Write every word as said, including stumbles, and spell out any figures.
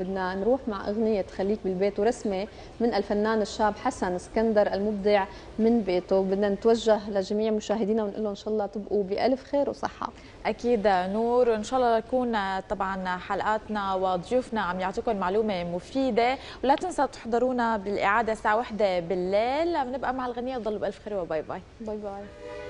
بدنا نروح مع أغنية خليك بالبيت ورسمة من الفنان الشاب حسن اسكندر المبدع من بيته. بدنا نتوجه لجميع مشاهدينا ونقول لهم إن شاء الله تبقوا بألف خير وصحة. أكيد نور، إن شاء الله يكون طبعا حلقاتنا وضيوفنا عم يعطيكم معلومة مفيدة، ولا تنسوا تحضرونا بالإعادة الساعة واحدة بالليل. بنبقى مع الغنية، تضلوا بألف خير وباي باي. باي باي.